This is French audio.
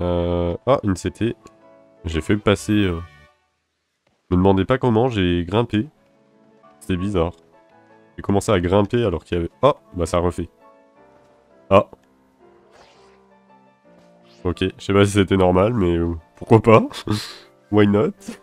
Ah, une CT. J'ai failli passer... Ne me demandez pas comment, j'ai grimpé. C'était bizarre. J'ai commencé à grimper alors qu'il y avait... Ah, bah ça refait. Ah. Ok, je sais pas si c'était normal, mais pourquoi pas. Why not?